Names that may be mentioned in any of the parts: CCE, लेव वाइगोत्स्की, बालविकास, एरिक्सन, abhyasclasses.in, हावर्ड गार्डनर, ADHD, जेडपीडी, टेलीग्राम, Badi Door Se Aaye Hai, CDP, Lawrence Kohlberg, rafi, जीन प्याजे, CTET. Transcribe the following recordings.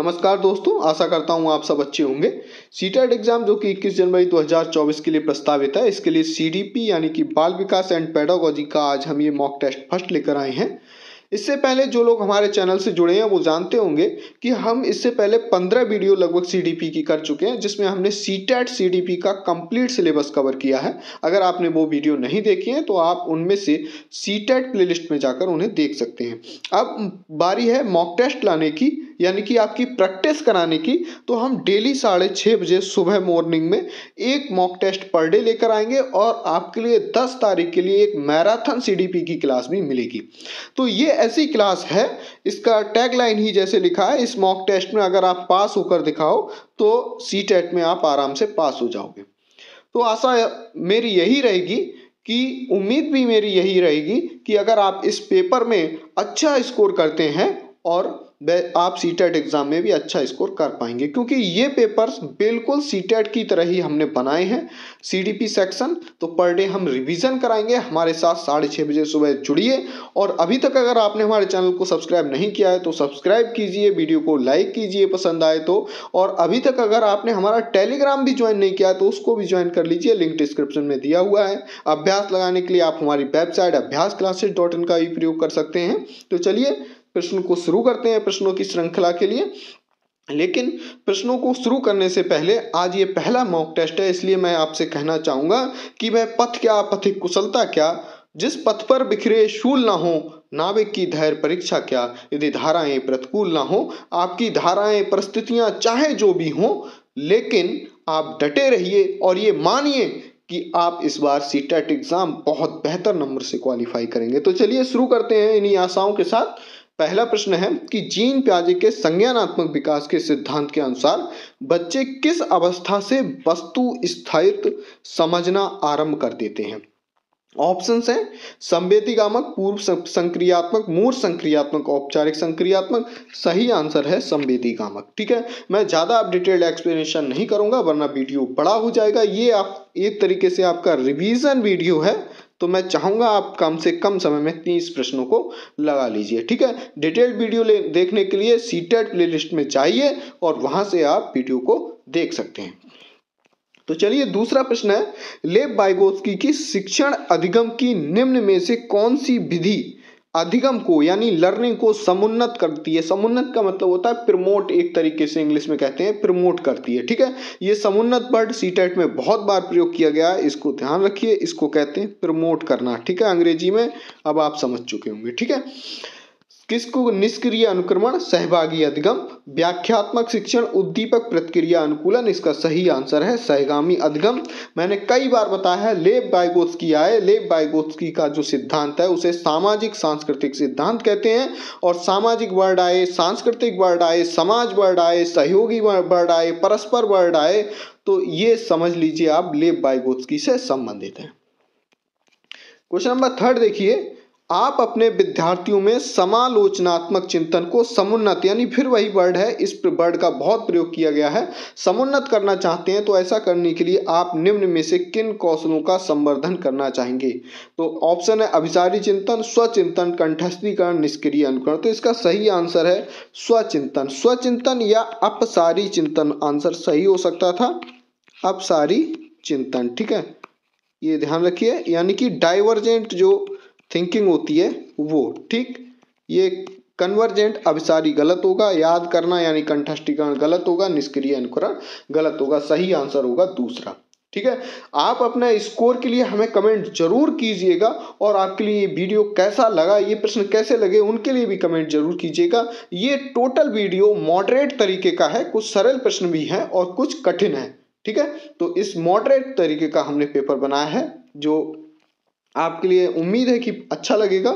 नमस्कार दोस्तों, आशा करता हूँ आप सब अच्छे होंगे। सीटेट एग्जाम जो कि 21 जनवरी 2024 के लिए प्रस्तावित है, इसके लिए सीडीपी यानी कि बाल विकास एंड पेडागोजी का आज हम ये मॉक टेस्ट फर्स्ट लेकर आए हैं। इससे पहले जो लोग हमारे चैनल से जुड़े हैं वो जानते होंगे कि हम इससे पहले 15 वीडियो लगभग सीडीपी की कर चुके हैं, जिसमें हमने सीटेट सीडीपी का कंप्लीट सिलेबस कवर किया है। अगर आपने वो वीडियो नहीं देखी हैं तो आप उनमें से सीटेट प्लेलिस्ट में जाकर उन्हें देख सकते हैं। अब बारी है मॉक टेस्ट लाने की, यानी कि आपकी प्रैक्टिस कराने की। तो हम डेली 6:30 बजे सुबह मॉर्निंग में एक मॉक टेस्ट पर डे लेकर आएंगे और आपके लिए 10 तारीख के लिए एक मैराथन सीडीपी की क्लास भी मिलेगी। तो ये ऐसी क्लास है, इसका टैगलाइन ही जैसे लिखा है, इस मॉक टेस्ट में अगर आप पास होकर दिखाओ तो सीटेट में आप आराम से पास हो जाओगे। तो आशा मेरी यही रहेगी कि उम्मीद भी मेरी यही रहेगी कि अगर आप इस पेपर में अच्छा स्कोर करते हैं और आप सीटेट एग्ज़ाम में भी अच्छा स्कोर कर पाएंगे, क्योंकि ये पेपर्स बिल्कुल सीटेट की तरह ही हमने बनाए हैं। सीडीपी सेक्शन तो पर डे हम रिवीजन कराएंगे। हमारे साथ 6:30 बजे सुबह जुड़िए। और अभी तक अगर आपने हमारे चैनल को सब्सक्राइब नहीं किया है तो सब्सक्राइब कीजिए, वीडियो को लाइक कीजिए पसंद आए तो। और अभी तक अगर आपने हमारा टेलीग्राम भी ज्वाइन नहीं किया है तो उसको भी ज्वाइन कर लीजिए, लिंक डिस्क्रिप्शन में दिया हुआ है। अभ्यास लगाने के लिए आप हमारी वेबसाइट abhyasclasses.in का भी प्रयोग कर सकते हैं। तो चलिए प्रश्नों को शुरू करते हैं, प्रश्नों की श्रृंखला के लिए। लेकिन प्रश्नों को शुरू करने से पहले आज ये पहला मॉक टेस्ट है, इसलिए मैं आपसे कहना चाहूँगा कि वह पथ क्या पथिक कुशलता क्या, जिस पथ पर बिखरे शूल ना हो, नाविक की धैर्य परीक्षा क्या, यदि धाराएं प्रतिकूल ना हो। आपकी धाराएं परिस्थितियाँ चाहे जो भी हों, लेकिन आप डटे रहिए और ये मानिए कि आप इस बार सीटेट एग्ज़ाम बहुत बेहतर नंबर से क्वालिफाई करेंगे। तो चलिए शुरू करते हैं इन्हीं आशाओं के साथ। पहला प्रश्न है कि जीन प्याजे के संज्ञानात्मक विकास के सिद्धांत के अनुसार बच्चे किस अवस्था से वस्तु स्थायित्व समझना आरंभ कर देते हैं। ऑप्शंस हैं संवेदीगामक, पूर्व संक्रियात्मक, मूल संक्रियात्मक, औपचारिक संक्रियात्मक। सही आंसर है संवेदीगामक। ठीक है, मैं ज़्यादा अब डिटेल्ड एक्सप्लेनेशन नहीं करूँगा वरना वीडियो बड़ा हो जाएगा। ये आप एक तरीके से आपका रिवीजन वीडियो है, तो मैं चाहूँगा आप कम से कम समय में 30 प्रश्नों को लगा लीजिए। ठीक है, डिटेल्ड वीडियो देखने के लिए सीटेट प्लेलिस्ट में जाइए और वहाँ से आप वीडियो को देख सकते हैं। तो चलिए दूसरा प्रश्न है लेव वाइगोत्स्की की शिक्षण अधिगम की निम्न में से कौन सी विधि अधिगम को यानी लर्निंग को समुन्नत करती है। समुन्नत का मतलब होता है प्रमोट, एक तरीके से इंग्लिश में कहते हैं प्रमोट करती है। ठीक है, ये समुन्नत वर्ड सीटेट में बहुत बार प्रयोग किया गया है, इसको ध्यान रखिए, इसको कहते हैं प्रमोट करना। ठीक है, अंग्रेजी में अब आप समझ चुके होंगे। ठीक है, किसको निष्क्रिय अनुक्रमण, सहभागी अधिगम, व्याख्यात्मक शिक्षण, उद्दीपक प्रतिक्रिया अनुकूलन। इसका सही आंसर है सहगामी अधिगम। मैंने कई बार बताया है लेव वाइगोत्स्की आए, लेव वाइगोत्स्की का जो सिद्धांत है उसे सामाजिक सांस्कृतिक सिद्धांत कहते हैं। और सामाजिक वर्ड आए, सांस्कृतिक वर्ड आए, समाज वर्ड आए, सहयोगी वर्ड आए, परस्पर वर्ड आए, तो ये समझ लीजिए आप लेव वाइगोत्स्की से संबंधित है। क्वेश्चन नंबर थर्ड देखिए, आप अपने विद्यार्थियों में समालोचनात्मक चिंतन को समुन्नत, यानी फिर वही वर्ड है, इस वर्ड का बहुत प्रयोग किया गया है, समुन्नत करना चाहते हैं। तो ऐसा करने के लिए आप निम्न में से किन कौशलों का संवर्धन करना चाहेंगे। तो ऑप्शन है अभिसारी चिंतन, स्वचिंतन, कंठस्थीकरण, निष्क्रिय अनुकरण। तो इसका सही आंसर है स्वचिंतन। स्वचिंतन या अपसारी चिंतन आंसर सही हो सकता था, अपसारी चिंतन। ठीक है, ये ध्यान रखिए, यानी कि डाइवर्जेंट जो थिंकिंग होती है वो। ठीक, ये कन्वर्जेंट अभिसारी गलत होगा, याद करना यानी कंठस्थीकरण गलत होगा, निष्क्रिय अनुकरण गलत होगा। सही आंसर होगा दूसरा। ठीक है, आप अपना स्कोर के लिए हमें कमेंट जरूर कीजिएगा और आपके लिए ये वीडियो कैसा लगा, ये प्रश्न कैसे लगे, उनके लिए भी कमेंट जरूर कीजिएगा। ये टोटल वीडियो मॉडरेट तरीके का है, कुछ सरल प्रश्न भी हैं और कुछ कठिन है। ठीक है, तो इस मॉडरेट तरीके का हमने पेपर बनाया है जो आपके लिए उम्मीद है कि अच्छा लगेगा।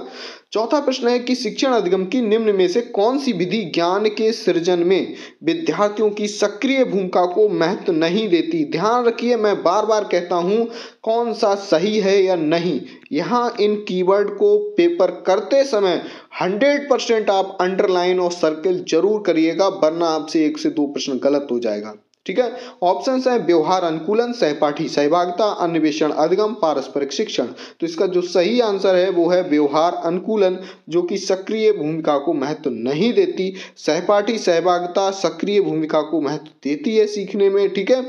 चौथा प्रश्न है कि शिक्षण अधिगम की निम्न में से कौन सी विधि ज्ञान के सृजन में विद्यार्थियों की सक्रिय भूमिका को महत्व नहीं देती। ध्यान रखिए, मैं बार बार कहता हूँ कौन सा सही है या नहीं। यहाँ इन कीवर्ड को पेपर करते समय 100% आप अंडरलाइन और सर्कल जरूर करिएगा, वरना आपसे 1 से 2 प्रश्न गलत हो जाएगा। ठीक है। ऑप्शंस हैं व्यवहार अनुकूलन, सहपाठी सहभागिता, अन्वेषण अधिगम, पारस्परिक शिक्षण। तो इसका जो सही आंसर है वो है व्यवहार अनुकूलन, जो कि सक्रिय भूमिका को महत्व नहीं देती। सहपाठी सहभागिता सक्रिय भूमिका को महत्व देती है सीखने में, ठीक है,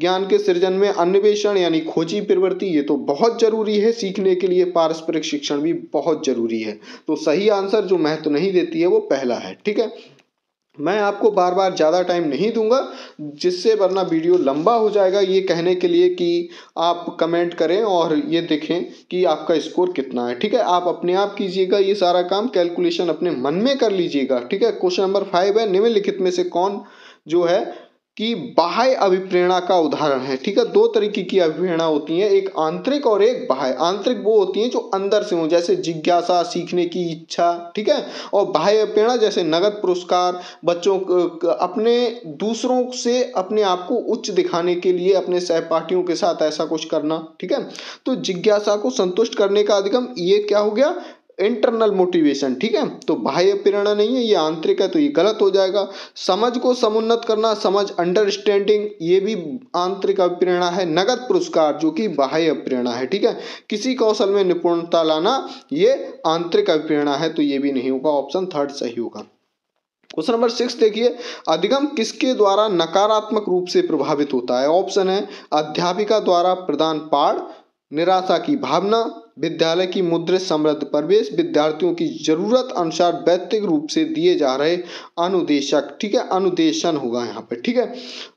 ज्ञान के सृजन में। अन्वेषण यानी खोजी प्रवृत्ति, ये तो बहुत जरूरी है सीखने के लिए। पारस्परिक शिक्षण भी बहुत जरूरी है। तो सही आंसर जो महत्व नहीं देती है वो पहला है, ठीक है। मैं आपको बार बार ज़्यादा टाइम नहीं दूंगा, जिससे वरना वीडियो लंबा हो जाएगा, ये कहने के लिए कि आप कमेंट करें और ये देखें कि आपका स्कोर कितना है, ठीक है। आप अपने आप कीजिएगा ये सारा काम, कैलकुलेशन अपने मन में कर लीजिएगा, ठीक है। क्वेश्चन नंबर 5 है निम्नलिखित में से कौन जो है कि बाह्य अभिप्रेरणा का उदाहरण है, ठीक है। दो तरीके की अभिप्रेरणा होती है, एक आंतरिक और एक बाह्य। आंतरिक वो होती है जो अंदर से हो, जैसे जिज्ञासा, सीखने की इच्छा, ठीक है। और बाह्य अभिप्रेरणा जैसे नगद पुरस्कार, बच्चों अपने दूसरों से अपने आप को उच्च दिखाने के लिए अपने सहपाठियों के साथ ऐसा कुछ करना, ठीक है। तो जिज्ञासा को संतुष्ट करने का अधिगम, ये क्या हो गया, इंटरनल मोटिवेशन, ठीक है। तो बाह्य प्रेरणा नहीं है, ये आंतरिक है, तो ये गलत हो जाएगा। समझ को समुन्नत करना, समझ अंडरस्टैंडिंग, ये भी आंतरिक प्रेरणा है। नगद पुरस्कार जो कि बाह्य प्रेरणा है, ठीक है। किसी कौशल में निपुणता लाना, ये आंतरिक प्रेरणा है, तो ये भी नहीं होगा। ऑप्शन थर्ड सही होगा। क्वेश्चन नंबर 6 देखिए, अधिगम किसके द्वारा नकारात्मक रूप से प्रभावित होता है। ऑप्शन है अध्यापिका द्वारा प्रदान पाठ, निराशा की भावना, विद्यालय की मुद्रित समृद्ध परिवेश, विद्यार्थियों की जरूरत अनुसार व्यक्तिगत रूप से दिए जा रहे अनुदेशक, ठीक है, अनुदेशन होगा यहाँ पे, ठीक है।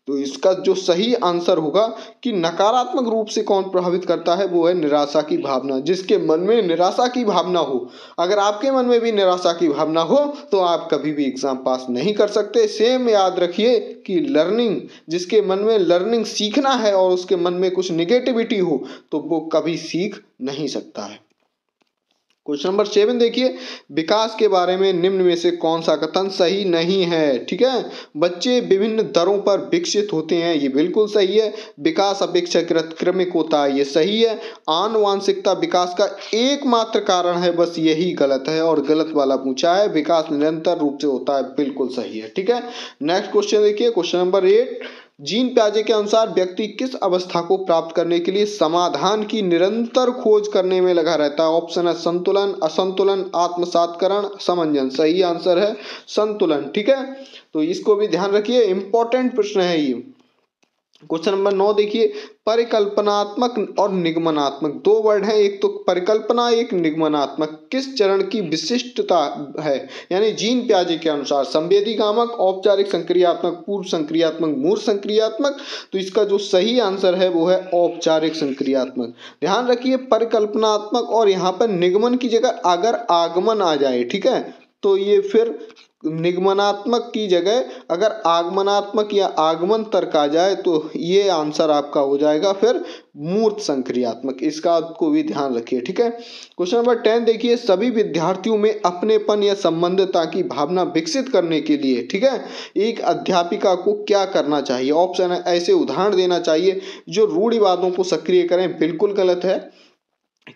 तो इसका जो सही आंसर होगा कि नकारात्मक रूप से कौन प्रभावित करता है वो है निराशा की भावना। जिसके मन में निराशा की भावना हो, अगर आपके मन में भी निराशा की भावना हो तो आप कभी भी एग्जाम पास नहीं कर सकते। सेम याद रखिए कि लर्निंग, जिसके मन में लर्निंग सीखना है और उसके मन में कुछ निगेटिविटी हो तो वो कभी सीख नहीं सकता है। क्वेश्चन नंबर 7 देखिए, विकास के बारे में निम्न में से कौन सा कथन सही नहीं है, ठीक है। बच्चे विभिन्न दरों पर विकसित होते हैं, ये बिल्कुल सही है। विकास अपेक्षाकृत क्रमिक होता है, ये सही है। आनुवांशिकता विकास का एकमात्र कारण है, बस यही गलत है, और गलत वाला पूछा है। विकास निरंतर रूप से होता है, बिल्कुल सही है, ठीक है। नेक्स्ट क्वेश्चन देखिए, क्वेश्चन नंबर 8, जीन प्याजे के अनुसार व्यक्ति किस अवस्था को प्राप्त करने के लिए समाधान की निरंतर खोज करने में लगा रहता है। ऑप्शन है संतुलन, असंतुलन, आत्मसातकरण, समंजन। सही आंसर है संतुलन, ठीक है। तो इसको भी ध्यान रखिए, इंपॉर्टेंट प्रश्न है ये। क्वेश्चन नंबर 9 देखिए, परिकल्पनात्मक और निगमनात्मक, दो वर्ड हैं, एक तो परिकल्पना एक निगमनात्मक, किस चरण की विशिष्टता है। यानी जीन प्याजे के अनुसार संवेदीगामक, औपचारिक संक्रियात्मक, पूर्व संक्रियात्मक, मूर्त संक्रियात्मक। तो इसका जो सही आंसर है वो है औपचारिक संक्रियात्मक। ध्यान रखिए परिकल्पनात्मक और यहाँ पर निगमन की जगह अगर आगमन आ जाए, ठीक है, तो ये फिर निगमनात्मक की जगह अगर आगमनात्मक या आगमन तर्क आ जाए तो ये आंसर आपका हो जाएगा फिर मूर्त संक्रियात्मक। इसका आपको भी ध्यान रखिए, ठीक है। क्वेश्चन नंबर 10 देखिए, सभी विद्यार्थियों में अपनेपन या संबंधता की भावना विकसित करने के लिए, ठीक है, एक अध्यापिका को क्या करना चाहिए। ऑप्शन है ऐसे उदाहरण देना चाहिए जो रूढ़िवादों को सक्रिय करें, बिल्कुल गलत है।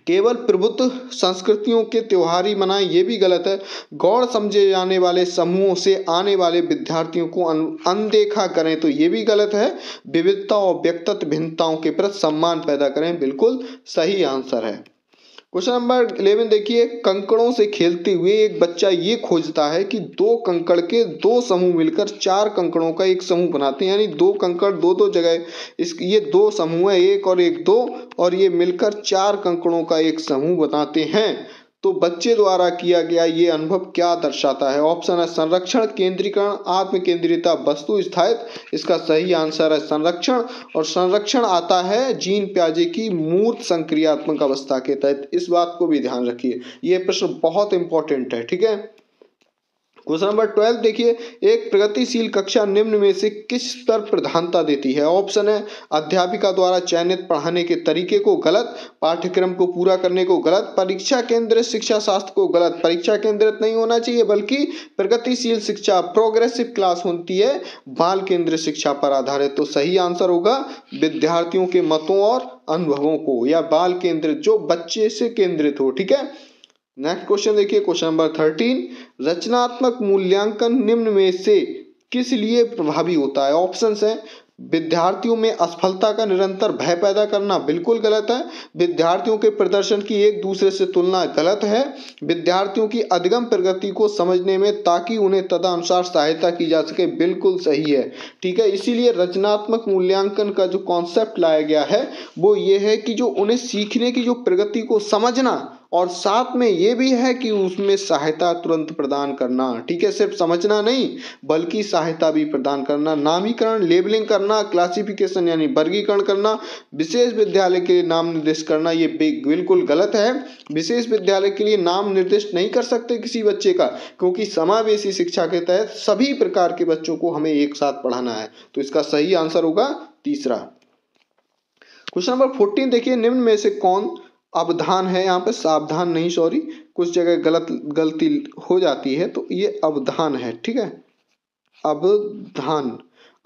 केवल प्रभुत्व संस्कृतियों के त्यौहार ही मनाएं, ये भी गलत है। गौड़ समझे जाने वाले समूहों से आने वाले विद्यार्थियों को अनदेखा करें, तो ये भी गलत है। विविधता और व्यक्तित्व भिन्नताओं के प्रति सम्मान पैदा करें, बिल्कुल सही आंसर है। क्वेश्चन नंबर 11 देखिए, कंकड़ों से खेलते हुए एक बच्चा ये खोजता है कि दो कंकड़ के दो समूह मिलकर चार कंकड़ों का एक समूह बनाते हैं। यानी दो कंकड़ दो जगह, इस ये दो समूह है, एक और एक दो, और ये मिलकर चार कंकड़ों का एक समूह बनाते हैं। तो बच्चे द्वारा किया गया ये अनुभव क्या दर्शाता है। ऑप्शन है संरक्षण, केंद्रीकरण, आत्म केंद्रिता, वस्तु स्थायित्व। इसका सही आंसर है संरक्षण, और संरक्षण आता है जीन प्याजे की मूर्त संक्रियात्मक अवस्था के तहत। इस बात को भी ध्यान रखिए, ये प्रश्न बहुत इंपॉर्टेंट है, ठीक है। क्वेश्चन नंबर 12 देखिए, एक प्रगतिशील कक्षा निम्न में से किस पर प्रधानता देती है। ऑप्शन है अध्यापिका द्वारा चयनित पढ़ाने के तरीके को गलत, पाठ्यक्रम को पूरा करने को गलत, परीक्षा केंद्रित शिक्षा शास्त्र को गलत। परीक्षा केंद्रित नहीं होना चाहिए, बल्कि प्रगतिशील शिक्षा, प्रोग्रेसिव क्लास होती है, बाल केंद्रित शिक्षा पर आधारित। तो सही आंसर होगा विद्यार्थियों के मतों और अनुभवों को, या बाल केंद्रित, जो बच्चे से केंद्रित हो, ठीक है। नेक्स्ट क्वेश्चन देखिए, क्वेश्चन नंबर 13, रचनात्मक मूल्यांकन निम्न में से किस लिए प्रभावी होता है। ऑप्शंस हैं विद्यार्थियों में असफलता का निरंतर भय पैदा करना बिल्कुल गलत है। विद्यार्थियों के प्रदर्शन की एक दूसरे से तुलना गलत है। विद्यार्थियों की अधिगम प्रगति को समझने में ताकि उन्हें तदनुसार सहायता की जा सके बिल्कुल सही है, ठीक है। इसीलिए रचनात्मक मूल्यांकन का जो कॉन्सेप्ट लाया गया है वो ये है कि जो उन्हें सीखने की जो प्रगति को समझना और साथ में ये भी है कि उसमें सहायता तुरंत प्रदान करना, ठीक है। सिर्फ समझना नहीं बल्कि सहायता भी प्रदान करना, नामीकरण, लेबलिंग करना, क्लासिफिकेशन यानी वर्गीकरण करना, विशेष विद्यालय के लिए नाम निर्देश करना ये बिल्कुल गलत है। विशेष विद्यालय के लिए नाम निर्देश नहीं कर सकते किसी बच्चे का, क्योंकि समावेशी शिक्षा के तहत सभी प्रकार के बच्चों को हमें एक साथ पढ़ाना है। तो इसका सही आंसर होगा तीसरा। क्वेश्चन नंबर 14 देखिए, निम्न में से कौन अवधान है, यहाँ पे सावधान नहीं, सॉरी, कुछ जगह गलती हो जाती है तो ये अवधान है, ठीक है।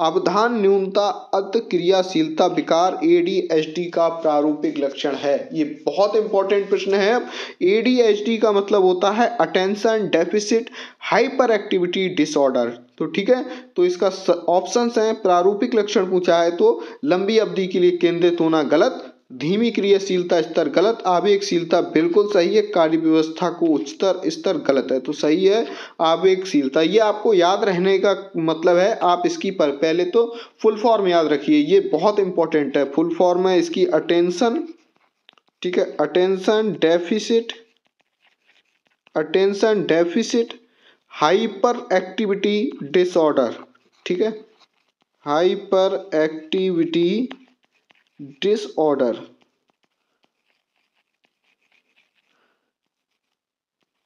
अवधान न्यूनता, अति क्रियाशीलता, विकार ADHD का प्रारूपिक लक्षण है। ये बहुत इंपॉर्टेंट प्रश्न है। ADHD का मतलब होता है attention deficit hyper activity disorder, तो ठीक है। तो इसका ऑप्शंस हैं, प्रारूपिक लक्षण पूछा है तो लंबी अवधि के लिए केंद्रित होना गलत, धीमी क्रियाशीलता स्तर गलत, आवेगशीलता बिल्कुल सही है, कार्य व्यवस्था को उच्चतर स्तर गलत है, तो सही है आवेगशीलता। ये आपको याद रहने का मतलब है, आप इसकी पर पहले तो फुल फॉर्म याद रखिए, ये बहुत इंपॉर्टेंट है। फुल फॉर्म है इसकी अटेंशन, ठीक है, attention deficit hyper activity disorder, ठीक है, हाइपर एक्टिविटी डिसऑर्डर,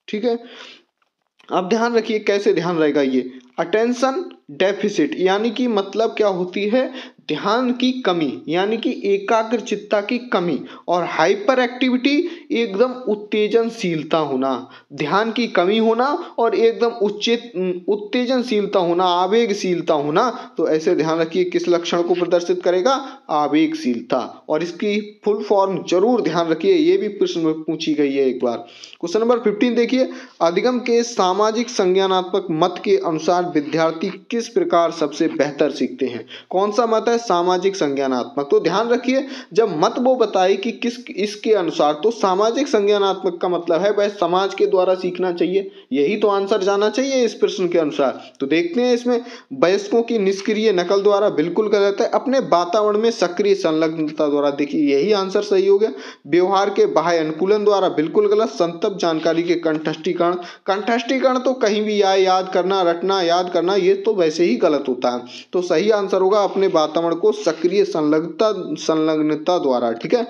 ठीक है। अब ध्यान रखिए कैसे ध्यान रहेगा ये, अटेंशन डेफिसिट यानी कि मतलब क्या होती है, ध्यान की कमी यानी कि एकाग्रचित्ता की कमी, और हाइपर एक्टिविटी एकदम उत्तेजनशीलता होना, ध्यान की कमी होना और एकदम उत्तेजनशीलता होना, आवेगशीलता होना। तो ऐसे ध्यान रखिए किस लक्षण को प्रदर्शित करेगा, आवेगशीलता, और इसकी फुल फॉर्म जरूर ध्यान रखिए, ये भी प्रश्न में पूछी गई है एक बार। क्वेश्चन नंबर 15 देखिए, अधिगम के सामाजिक संज्ञानात्मक मत के अनुसार विद्यार्थी किस प्रकार सबसे बेहतर सीखते हैं। कौन सा मत है, सामाजिक संज्ञानात्मक। तो ध्यान रखिए जब मत वो बताए कि किस इसके अनुसार, तो सामाजिक संज्ञानात्मक का मतलब है वह समाज के द्वारा सीखना चाहिए, यही तो आंसर जाना चाहिए इस प्रश्न के अनुसार। तो देखते हैं इसमें, वयस्कों की निष्क्रिय नकल द्वारा बिल्कुल गलत है, अपने वातावरण में सक्रिय संलग्नता द्वारा, देखिए यही आंसर सही हो गया। व्यवहार के बाह्य अनुकूलन द्वारा बिल्कुल गलत, संतप्त जानकारी के कंठस्थीकरण तो कहीं भी आए, याद करना, रटना, याद करना, ये तो वैसे ही गलत होता है। तो सही आंसर होगा अपने वातावरण को सक्रिय संलग्नता द्वारा, ठीक है।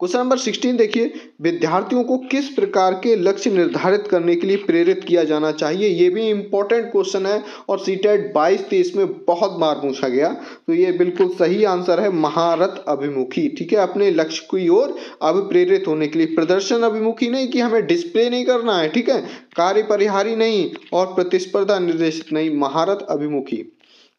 क्वेश्चन नंबर 16 देखिए, विद्यार्थियों को किस प्रकार के लक्ष्य निर्धारित करने के लिए प्रेरित किया जाना चाहिए। ये भी इंपॉर्टेंट क्वेश्चन है और सीटेट 22-23 में बहुत बार पूछा गया। तो ये बिल्कुल सही आंसर है, महारत अभिमुखी, ठीक है, अपने लक्ष्य की ओर अब प्रेरित होने के लिए। प्रदर्शन अभिमुखी नहीं कि हमें डिस्प्ले नहीं करना है, ठीक है, कार्य परिहारी नहीं और प्रतिस्पर्धा निर्देशित नहीं, महारत अभिमुखी।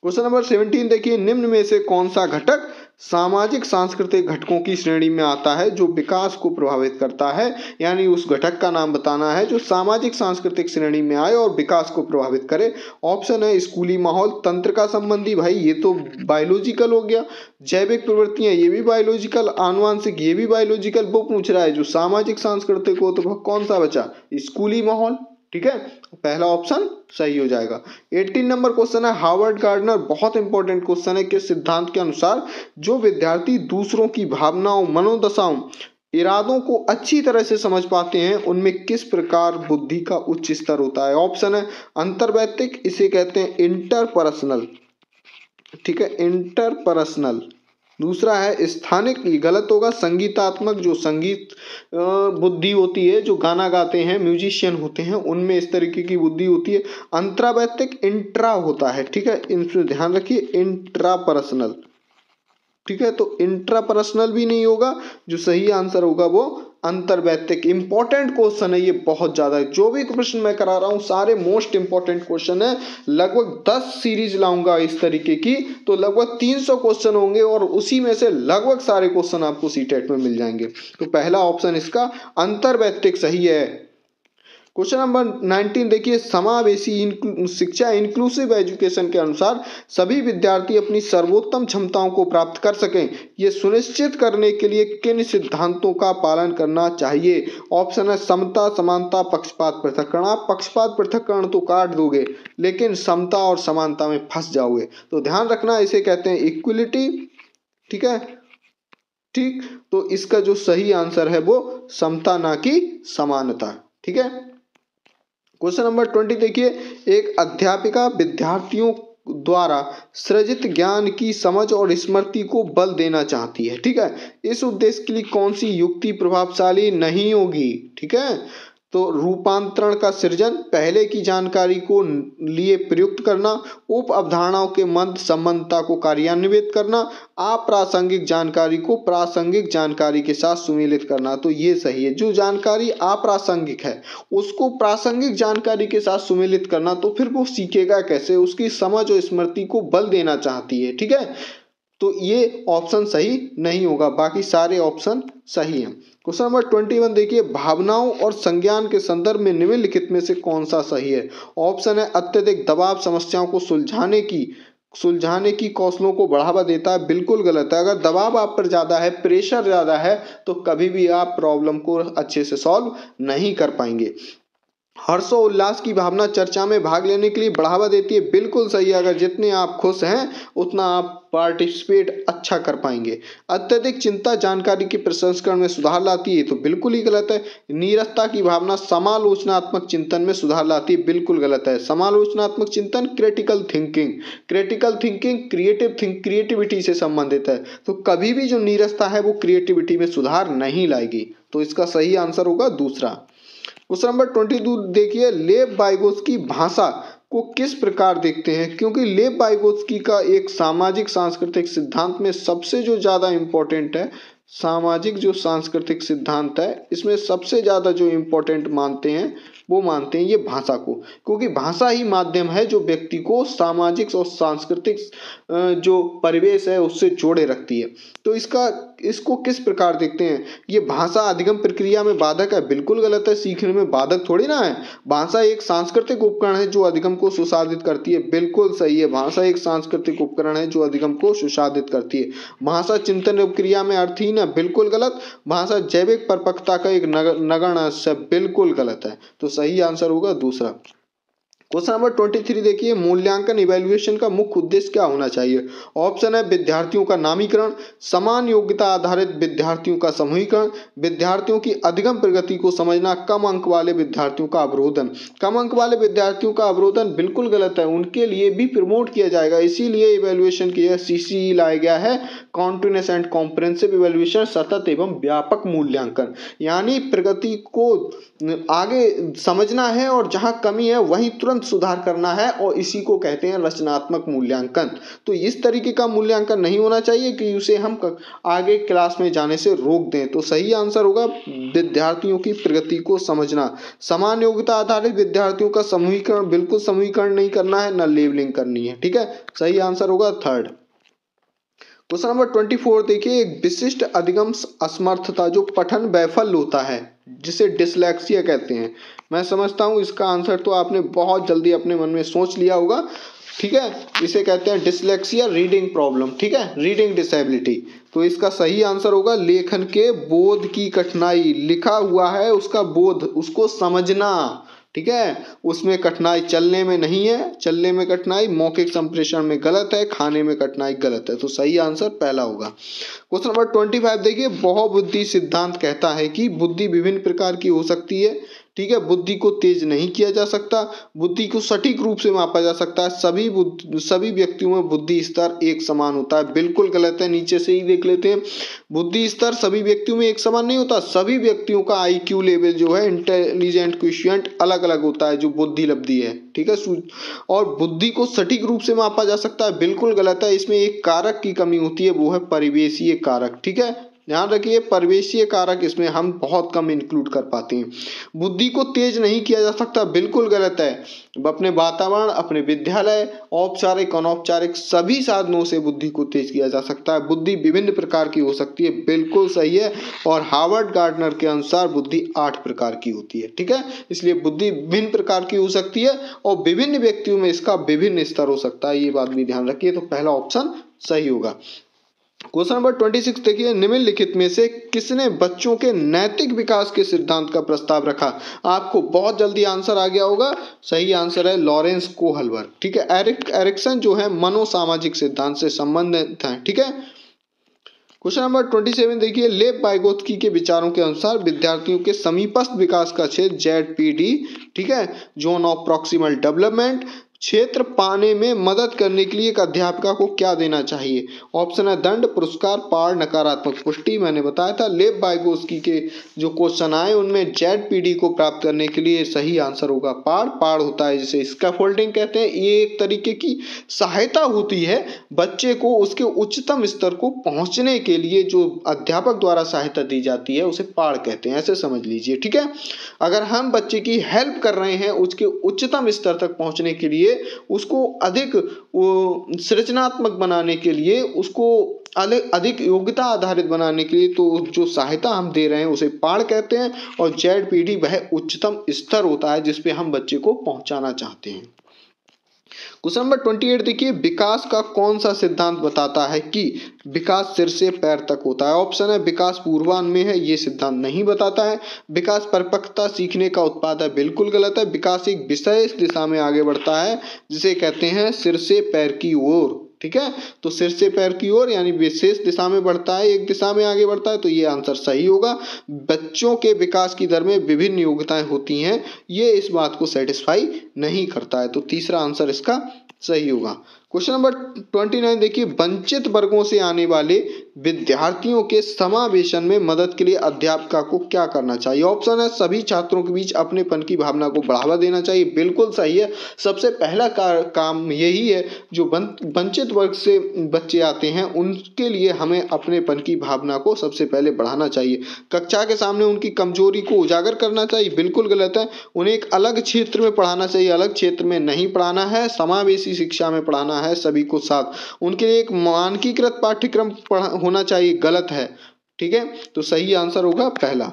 क्वेश्चन नंबर 17 देखिए, निम्न में से कौन सा घटक सामाजिक सांस्कृतिक घटकों की श्रेणी में आता है जो विकास को प्रभावित करता है, यानी उस घटक का नाम बताना है जो सामाजिक सांस्कृतिक श्रेणी में आए और विकास को प्रभावित करे। ऑप्शन है स्कूली माहौल, तंत्र का संबंधी, भाई ये तो बायोलॉजिकल हो गया, जैविक प्रवृत्तियाँ ये भी बायोलॉजिकल, आनुवांशिक ये भी बायोलॉजिकल। वो पूछ रहा है जो सामाजिक सांस्कृतिक हो, तो कौन सा बचा, स्कूली माहौल, ठीक है, पहला ऑप्शन सही हो जाएगा। 18 नंबर क्वेश्चन है हावर्ड गार्डनर, बहुत इंपॉर्टेंट क्वेश्चन है। किस सिद्धांत के अनुसार जो विद्यार्थी दूसरों की भावनाओं, मनोदशाओं, इरादों को अच्छी तरह से समझ पाते हैं उनमें किस प्रकार बुद्धि का उच्च स्तर होता है। ऑप्शन है अंतर्वैयक्तिक, इसे कहते हैं इंटरपर्सनल, ठीक है, इंटरपर्सनल। दूसरा है स्थानिक, ये गलत होगा। संगीतात्मक, जो संगीत बुद्धि होती है, जो गाना गाते हैं, म्यूजिशियन होते हैं, उनमें इस तरीके की बुद्धि होती है। अंतरावैयक्तिक इंट्रा होता है, ठीक है, इनसे ध्यान रखिए, इंट्रापर्सनल, ठीक है। तो इंट्रापर्सनल भी नहीं होगा, जो सही आंसर होगा वो अंतर्वैयक्तिक। इंपॉर्टेंट क्वेश्चन है ये बहुत ज़्यादा, जो भी प्रश्न मैं करा रहा हूँ सारे मोस्ट इंपॉर्टेंट क्वेश्चन है। लगभग 10 सीरीज लाऊंगा इस तरीके की, तो लगभग 300 क्वेश्चन होंगे और उसी में से लगभग सारे क्वेश्चन आपको सीटेट में मिल जाएंगे। तो पहला ऑप्शन इसका अंतर्वैयक्तिक सही है। क्वेश्चन नंबर 19 देखिए, समावेशी शिक्षा इंक्लूसिव एजुकेशन के अनुसार सभी विद्यार्थी अपनी सर्वोत्तम क्षमताओं को प्राप्त कर सकें, ये सुनिश्चित करने के लिए किन सिद्धांतों का पालन करना चाहिए? ऑप्शन है समता, समानता, पक्षपात, पृथक्करण। आप पक्षपात पृथक्करण तो काट दोगे लेकिन समता और समानता में फंस जाओगे, तो ध्यान रखना, इसे कहते हैं इक्वलिटी। ठीक है, ठीक, तो इसका जो सही आंसर है वो समता ना कि समानता। ठीक है, क्वेश्चन नंबर 20 देखिए, एक अध्यापिका विद्यार्थियों द्वारा सृजित ज्ञान की समझ और स्मृति को बल देना चाहती है। ठीक है, इस उद्देश्य के लिए कौन सी युक्ति प्रभावशाली नहीं होगी? ठीक है, तो रूपांतरण का सृजन, पहले की जानकारी को लिए प्रयुक्त करना, उप अवधारणाओं के मध्य संबंधता को कार्यान्वित करना, अप्रासंगिक जानकारी को प्रासंगिक जानकारी के साथ सुमेलित करना। तो ये सही है, जो जानकारी अप्रासंगिक है उसको प्रासंगिक जानकारी के साथ सुमेलित करना, तो फिर वो सीखेगा कैसे? उसकी समझ और स्मृति को बल देना चाहती है। ठीक है, तो ये ऑप्शन सही नहीं होगा, बाकी सारे ऑप्शन सही हैं। क्वेश्चन नंबर 21 देखिए, भावनाओं और संज्ञान के संदर्भ में निम्नलिखित में से कौन सा सही है? ऑप्शन है अत्यधिक दबाव समस्याओं को सुलझाने की कौशलों को बढ़ावा देता है। बिल्कुल गलत है, अगर दबाव आप पर ज़्यादा है, प्रेशर ज़्यादा है, तो कभी भी आप प्रॉब्लम को अच्छे से सॉल्व नहीं कर पाएंगे। हर्षोल्लास की भावना चर्चा में भाग लेने के लिए बढ़ावा देती है। बिल्कुल सही, अगर जितने आप खुश हैं उतना आप पार्टिसिपेट अच्छा कर पाएंगे। अत्यधिक चिंता जानकारी के प्रसंस्करण में सुधार लाती है, तो बिल्कुल ही गलत है। नीरसता की भावना समालोचनात्मक चिंतन में सुधार लाती है, बिल्कुल गलत है। समालोचनात्मक चिंतन क्रिटिकल थिंकिंग क्रिएटिविटी से संबंधित है, तो कभी भी जो नीरसता है वो क्रिएटिविटी में सुधार नहीं लाएगी, तो इसका सही आंसर होगा दूसरा। क्वेश्चन नंबर 22 देखिए, लेव वाइगोत्स्की भाषा को किस प्रकार देखते हैं? क्योंकि लेव वाइगोत्स्की का एक सामाजिक सांस्कृतिक सिद्धांत में सबसे जो ज़्यादा इम्पोर्टेंट है, सामाजिक जो सांस्कृतिक सिद्धांत है इसमें सबसे ज़्यादा जो इम्पोर्टेंट मानते हैं वो मानते हैं ये भाषा को, क्योंकि भाषा ही माध्यम है जो व्यक्ति को सामाजिक और सांस्कृतिक जो परिवेश है उससे जोड़े रखती है। तो इसको किस प्रकार देखते हैं? ये भाषा अधिगम प्रक्रिया में बाधक है, बिल्कुल गलत है, सीखने में बाधक थोड़ी ना है। भाषा एक सांस्कृतिक उपकरण है जो अधिगम को सुसाधित करती है, बिल्कुल सही है, भाषा एक सांस्कृतिक उपकरण है जो अधिगम को सुसाधित करती है। भाषा चिंतन प्रक्रिया में अर्थहीन है, बिल्कुल गलत। भाषा जैविक परिपक्वता का एक नगण्य अंश है, बिल्कुल गलत है, तो सही आंसर होगा दूसरा। क्वेश्चन नंबर 23 देखिए, मूल्यांकन इवैल्यूएशन का मुख्य उद्देश्य क्या होना चाहिए? ऑप्शन है विद्यार्थियों का नामीकरण, समान योग्यता आधारित विद्यार्थियों का समूहीकरण, विद्यार्थियों की अधिगम प्रगति को समझना, कम अंक वाले विद्यार्थियों का अवरोधन। कम अंक वाले विद्यार्थियों का अवरोधन बिल्कुल गलत है, उनके लिए भी प्रमोट किया जाएगा, इसीलिए इवैल्यूएशन के लिए CCE लाया गया है, कॉन्टिन्यूअस एंड कॉम्प्रिहेंसिव इवैल्यूएशन, सतत एवं व्यापक मूल्यांकन, यानी प्रगति को आगे समझना है और जहाँ कमी है वहीं तुरंत सुधार करना है, और इसी को कहते हैं रचनात्मक मूल्यांकन। तो इस तरीके का मूल्यांकन नहीं होना चाहिए कि उसे हम आगे क्लास में जाने से रोक दें, तो सही आंसर होगा विद्यार्थियों की प्रगति को समझना। समान योग्यता आधारित विद्यार्थियों का समूहीकरण, बिल्कुल समूहीकरण नहीं करना है, ना लेबलिंग करनी है। ठीक है, सही आंसर होगा थर्ड। क्वेश्चन नंबर 24 देखिए, एक विशिष्ट अधिगम असमर्थता जो पठन वैफल्य होता है जिसे डिसलेक्सिया कहते हैं, मैं समझता हूँ इसका आंसर तो आपने बहुत जल्दी अपने मन में सोच लिया होगा। ठीक है, इसे कहते हैं डिसलेक्सिया रीडिंग प्रॉब्लम, ठीक है, रीडिंग डिसेबिलिटी, तो इसका सही आंसर होगा लेखन के बोध की कठिनाई, लिखा हुआ है उसका बोध, उसको समझना। ठीक है, उसमें कठिनाई, चलने में नहीं है, चलने में कठिनाई, मौखिक संप्रेषण में गलत है, खाने में कठिनाई गलत है, तो सही आंसर पहला होगा। क्वेश्चन नंबर 25 देखिए, बहुबुद्धि सिद्धांत कहता है कि बुद्धि विभिन्न प्रकार की हो सकती है। ठीक है, बुद्धि को तेज नहीं किया जा सकता, बुद्धि को सटीक रूप से मापा जा सकता है, सभी व्यक्तियों में बुद्धि स्तर एक समान होता है, बिल्कुल गलत है, नीचे से ही देख लेते हैं, बुद्धि स्तर सभी व्यक्तियों में एक समान नहीं होता, सभी व्यक्तियों का IQ लेवल जो है, इंटेलिजेंट क्वेश्चन अलग अलग होता है, जो बुद्धि लब्धि है। ठीक है, और बुद्धि को सटीक रूप से मापा जा सकता है, बिल्कुल गलत है, इसमें एक कारक की कमी होती है, वो है परिवेशीय कारक। ठीक है, ध्यान रखिए परिवेशीय कारक इसमें हम बहुत कम इंक्लूड कर पाते हैं। बुद्धि को तेज नहीं किया जा सकता, बिल्कुल गलत है। अपने वातावरण, अपने विद्यालय, औपचारिक अनौपचारिक सभी साधनों से बुद्धि को तेज किया जा सकता है। बुद्धि विभिन्न प्रकार की हो सकती है, बिल्कुल सही है। और हार्वर्ड गार्डनर के अनुसार बुद्धि 8 प्रकार की होती है, ठीक है। इसलिए बुद्धि विभिन्न प्रकार की हो सकती है और विभिन्न व्यक्तियों में इसका विभिन्न स्तर हो सकता है, ये बात भी ध्यान रखिए। तो पहला ऑप्शन सही होगा। क्वेश्चन नंबर 26 देखिए, निम्नलिखित में से किसने बच्चों के नैतिक विकास के सिद्धांत का प्रस्ताव रखा? आपको बहुत जल्दी आंसर आ गया होगा, सही आंसर है लॉरेंस कोहलबर्ग, ठीक है। एरिक्सन जो है मनोसामाजिक सिद्धांत से संबंधित हैं, ठीक है। क्वेश्चन नंबर 27 देखिए, लेव वाइगोत्स्की के विचारों के अनुसार विद्यार्थियों के समीपस्थ विकास का क्षेत्र जेडपीडी, ठीक है, जोन ऑफ प्रॉक्सिमल डेवलपमेंट, क्षेत्र पाने में मदद करने के लिए एक अध्यापिका को क्या देना चाहिए? ऑप्शन है दंड, पुरस्कार, पार, नकारात्मक पुष्टि। मैंने बताया था लेव वाइगोत्स्की के जो क्वेश्चन आए उनमें जेडपीडी को प्राप्त करने के लिए सही आंसर होगा पार। पार होता है जिसे स्कैफोल्डिंग कहते हैं। ये एक तरीके की सहायता होती है बच्चे को उसके उच्चतम स्तर को पहुँचने के लिए, जो अध्यापक द्वारा सहायता दी जाती है उसे पार कहते हैं, ऐसे समझ लीजिए, ठीक है। अगर हम बच्चे की हेल्प कर रहे हैं उसके उच्चतम स्तर तक पहुँचने के लिए, उसको अधिक सृजनात्मक बनाने के लिए, उसको अधिक योग्यता आधारित बनाने के लिए, तो जो सहायता हम दे रहे हैं उसे पार कहते हैं। और जेडपीडी वह उच्चतम स्तर होता है जिसपे हम बच्चे को पहुंचाना चाहते हैं। क्वेश्चन नंबर 28 देखिए, विकास का कौन सा सिद्धांत बताता है कि विकास सिर से पैर तक होता है? ऑप्शन है विकास पूर्वान्मेय है, ये सिद्धांत नहीं बताता है। विकास परिपक्वता सीखने का उत्पाद है, बिल्कुल गलत है। विकास एक विशेष दिशा में आगे बढ़ता है जिसे कहते हैं सिर से पैर की ओर, ठीक है। तो सिर से पैर की ओर यानी विशेष दिशा में बढ़ता है, एक दिशा में आगे बढ़ता है, तो ये आंसर सही होगा। बच्चों के विकास की दर में विभिन्न योग्यताएं होती हैं, ये इस बात को सेटिस्फाई नहीं करता है, तो तीसरा आंसर इसका सही होगा। क्वेश्चन नंबर 29 देखिए, वंचित वर्गों से आने वाले विद्यार्थियों के समावेशन में मदद के लिए अध्यापिका को क्या करना चाहिए? ऑप्शन है सभी छात्रों के बीच अपनेपन की भावना को बढ़ावा देना चाहिए, बिल्कुल सही है। सबसे पहला काम यही है, जो वंचित वर्ग से बच्चे आते हैं उनके लिए हमें अपनेपन की भावना को सबसे पहले बढ़ाना चाहिए। कक्षा के सामने उनकी कमजोरी को उजागर करना चाहिए, बिल्कुल गलत है। उन्हें एक अलग क्षेत्र में पढ़ाना चाहिए, अलग क्षेत्र में नहीं पढ़ाना है, समावेशी शिक्षा में पढ़ाना है, सभी को साथ। उनके लिए एक मानकीकृत पाठ्यक्रम होना चाहिए, गलत है, ठीक है। तो सही आंसर होगा पहला।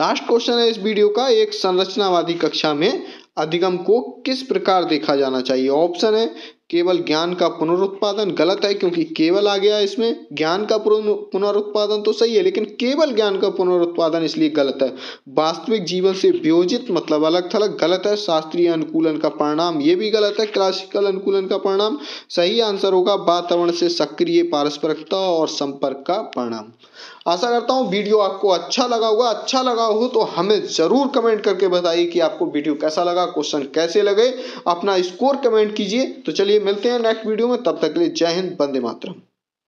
लास्ट क्वेश्चन है इस वीडियो का, एक संरचनावादी कक्षा में अधिगम को किस प्रकार देखा जाना चाहिए? ऑप्शन है केवल ज्ञान का पुनरुत्पादन, गलत है क्योंकि केवल आ गया इसमें। ज्ञान का पुनरुत्पादन तो सही है, लेकिन केवल ज्ञान का पुनरुत्पादन इसलिए गलत है। वास्तविक जीवन से वियोजित मतलब अलग थलग, गलत है। शास्त्रीय अनुकूलन का परिणाम, ये भी गलत है। क्लासिकल अनुकूलन का परिणाम, सही आंसर होगा वातावरण से सक्रिय पारस्परिकता और संपर्क का परिणाम। आशा करता हूँ वीडियो आपको अच्छा लगा होगा। अच्छा लगा हो तो हमें ज़रूर कमेंट करके बताइए कि आपको वीडियो कैसा लगा, क्वेश्चन कैसे लगे, अपना स्कोर कमेंट कीजिए। तो चलिए मिलते हैं नेक्स्ट वीडियो में, तब तक के लिए जय हिंद, वंदे मातरम।